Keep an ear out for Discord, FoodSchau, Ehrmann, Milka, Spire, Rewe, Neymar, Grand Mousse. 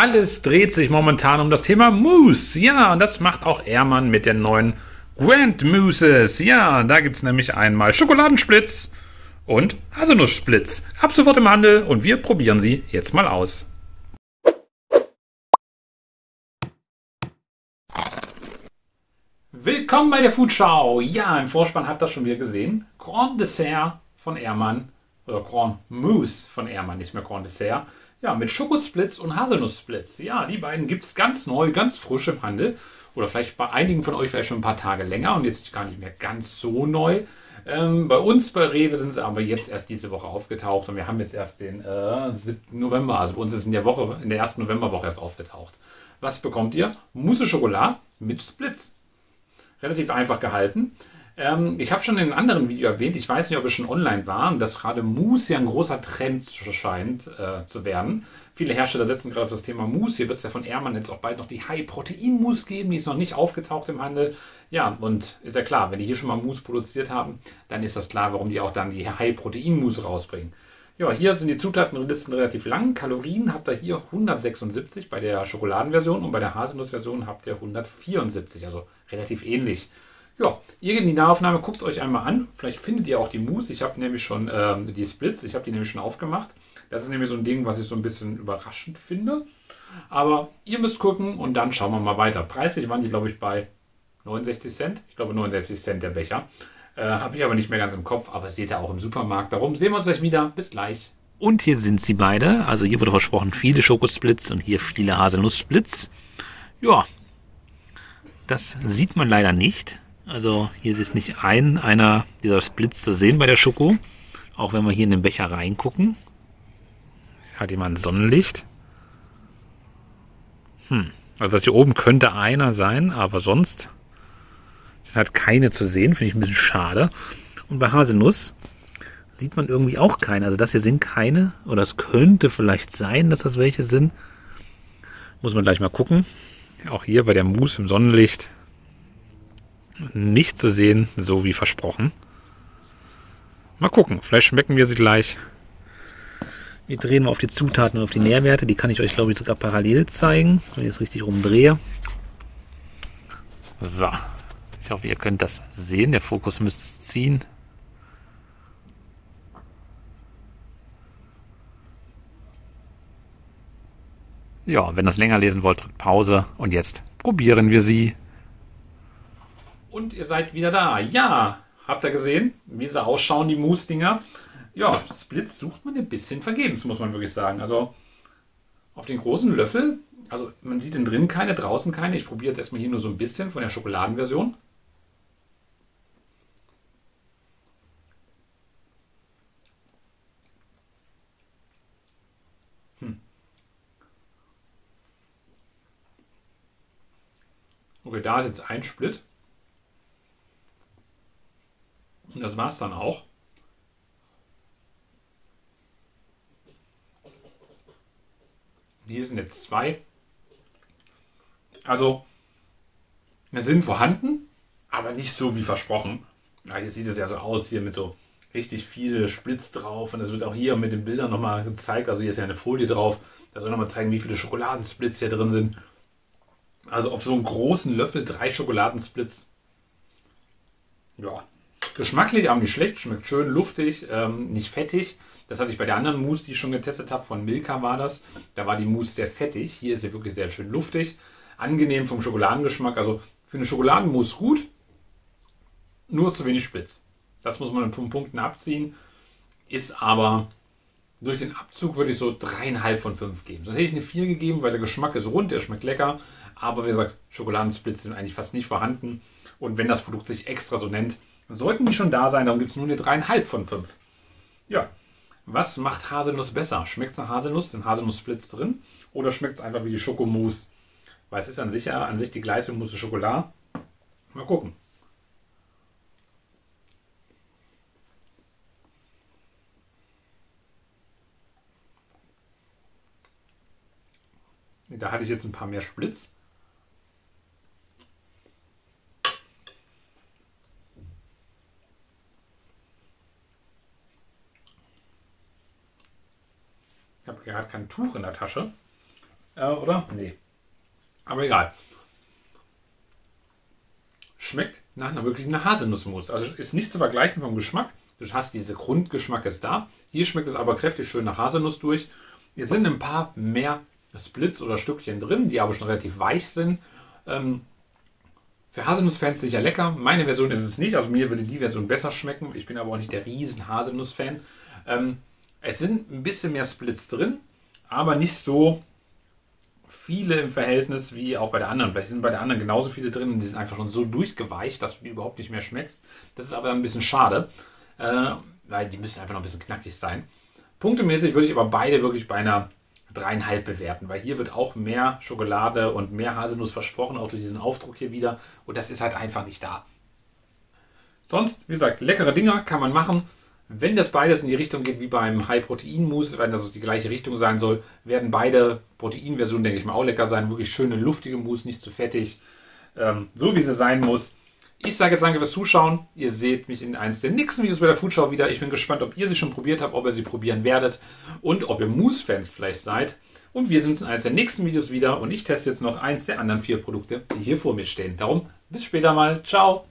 Alles dreht sich momentan um das Thema Mousse. Ja, und das macht auch Ehrmann mit den neuen Grand Mousses. Ja, da gibt es nämlich einmal Schokoladensplitz und Haselnusssplitz. Ab sofort im Handel und wir probieren sie jetzt mal aus. Willkommen bei der FoodSchau. Ja, im Vorspann habt ihr das schon wieder gesehen. Grand Dessert von Ehrmann, oder Grand Mousse von Ehrmann, nicht mehr Grand Dessert. Ja, mit Schokosplitz und Haselnusssplitz. Ja, die beiden gibt es ganz neu, ganz frisch im Handel. Oder vielleicht bei einigen von euch vielleicht schon ein paar Tage länger und jetzt gar nicht mehr ganz so neu. Bei uns bei Rewe sind sie aber jetzt erst diese Woche aufgetaucht und wir haben jetzt erst den 7. November. Also bei uns ist in der ersten Novemberwoche erst aufgetaucht. Was bekommt ihr? Mousse Schokolade mit Splitz. Relativ einfach gehalten. Ich habe schon in einem anderen Video erwähnt, ich weiß nicht, ob es schon online war, dass gerade Mousse ja ein großer Trend scheint zu werden. Viele Hersteller setzen gerade auf das Thema Mousse. Hier wird es ja von Ehrmann jetzt auch bald noch die High-Protein-Mousse geben, die ist noch nicht aufgetaucht im Handel. Ja, und ist ja klar, wenn die hier schon mal Mousse produziert haben, dann ist das klar, warum die auch dann die High-Protein-Mousse rausbringen. Ja, hier sind die Zutatenlisten relativ lang. Kalorien habt ihr hier 176 bei der Schokoladenversion und bei der Haselnussversion habt ihr 174, also relativ ähnlich. Ja, ihr geht in die Nahaufnahme, guckt euch einmal an. Vielleicht findet ihr auch die Mousse. Ich habe nämlich schon die Splits, ich habe die nämlich schon aufgemacht. Das ist nämlich so ein Ding, was ich so ein bisschen überraschend finde. Aber ihr müsst gucken und dann schauen wir mal weiter. Preislich waren die, glaube ich, bei 69 Cent. Ich glaube 69 Cent der Becher. Habe ich aber nicht mehr ganz im Kopf, aber seht ihr auch im Supermarkt. Darum sehen wir uns gleich wieder. Bis gleich. Und hier sind sie beide. Also hier wurde versprochen viele Schokosplits und hier viele Haselnusssplits. Ja, das sieht man leider nicht. Also hier ist nicht einer dieser Splits zu sehen bei der Schoko. Auch wenn wir hier in den Becher reingucken. Hat jemand Sonnenlicht? Also das hier oben könnte einer sein, aber sonst sind halt keine zu sehen. Finde ich ein bisschen schade. Und bei Haselnuss sieht man irgendwie auch keine. Also das hier sind keine. Oder es könnte vielleicht sein, dass das welche sind. Muss man gleich mal gucken. Auch hier bei der Mousse im Sonnenlicht nicht zu sehen, so wie versprochen. Mal gucken, vielleicht schmecken wir sie gleich. Wir drehen mal auf die Zutaten und auf die Nährwerte. Die kann ich euch, glaube ich, sogar parallel zeigen, wenn ich es richtig rumdrehe. So, ich hoffe, ihr könnt das sehen. Der Fokus müsste es ziehen. Ja, wenn ihr das länger lesen wollt, drückt Pause. Und jetzt probieren wir sie. Und ihr seid wieder da. Ja, habt ihr gesehen, wie sie ausschauen, die Mousse-Dinger? Ja, Splits sucht man ein bisschen vergebens, muss man wirklich sagen. Also auf den großen Löffel, also man sieht den drin keine, draußen keine. Ich probiere jetzt erstmal hier nur so ein bisschen von der Schokoladenversion. Okay, da ist jetzt ein Split. Und das war's dann auch. Hier sind jetzt zwei. Also, wir sind vorhanden, aber nicht so wie versprochen. Ja, hier sieht es ja so aus, hier mit so richtig viele Splits drauf. Und es wird auch hier mit den Bildern nochmal gezeigt. Also hier ist ja eine Folie drauf. Da soll nochmal zeigen, wie viele Schokoladensplits hier drin sind. Also auf so einem großen Löffel 3 Schokoladensplits. Ja. Geschmacklich aber nicht schlecht, schmeckt schön, luftig, nicht fettig. Das hatte ich bei der anderen Mousse, die ich schon getestet habe, von Milka war das. Da war die Mousse sehr fettig, hier ist sie wirklich sehr schön luftig. Angenehm vom Schokoladengeschmack, also für eine Schokoladenmousse gut, nur zu wenig Splitz. Das muss man in Punkten abziehen, ist aber durch den Abzug würde ich so 3,5 von 5 geben. Sonst hätte ich eine 4 gegeben, weil der Geschmack ist rund, der schmeckt lecker. Aber wie gesagt, Schokoladensplitz sind eigentlich fast nicht vorhanden. Und wenn das Produkt sich extra so nennt, sollten die schon da sein, darum gibt es nur eine 3,5 von 5. Ja, was macht Haselnuss besser? Schmeckt es nach Haselnuss, sind Haselnusssplits drin? Oder schmeckt es einfach wie die Schokomousse? Weil es ist an sich die gleiche Mousse Schokolade. Mal gucken. Da hatte ich jetzt ein paar mehr Splits. Ich habe gerade kein Tuch in der Tasche. Oder? Nee. Aber egal. Schmeckt nach einer wirklichen Haselnussmus. Also ist nicht zu vergleichen vom Geschmack. Du hast diese Grundgeschmack ist da. Hier schmeckt es aber kräftig schön nach Haselnuss durch. Jetzt sind ein paar mehr Splits oder Stückchen drin, die aber schon relativ weich sind. Für Haselnuss-Fans sicher lecker. Meine Version ist es nicht. Also mir würde die Version besser schmecken. Ich bin aber auch nicht der riesen Haselnuss-Fan. Es sind ein bisschen mehr Splits drin, aber nicht so viele im Verhältnis wie auch bei der anderen. Vielleicht sind bei der anderen genauso viele drin und die sind einfach schon so durchgeweicht, dass du die überhaupt nicht mehr schmeckst. Das ist aber ein bisschen schade, weil die müssen einfach noch ein bisschen knackig sein. Punktemäßig würde ich aber beide wirklich bei einer 3,5 bewerten, weil hier wird auch mehr Schokolade und mehr Haselnuss versprochen, auch durch diesen Aufdruck hier wieder. Und das ist halt einfach nicht da. Sonst, wie gesagt, leckere Dinger kann man machen. Wenn das beides in die Richtung geht wie beim High-Protein-Mousse, wenn das die gleiche Richtung sein soll, werden beide Proteinversionen, denke ich mal, auch lecker sein. Wirklich schöne, luftige Mousse, nicht zu fettig. So wie sie sein muss. Ich sage jetzt danke fürs Zuschauen. Ihr seht mich in eines der nächsten Videos bei der FoodSchau wieder. Ich bin gespannt, ob ihr sie schon probiert habt, ob ihr sie probieren werdet und ob ihr Mousse-Fans vielleicht seid. Und wir sehen uns in eines der nächsten Videos wieder und ich teste jetzt noch eins der anderen 4 Produkte, die hier vor mir stehen. Darum, bis später mal. Ciao!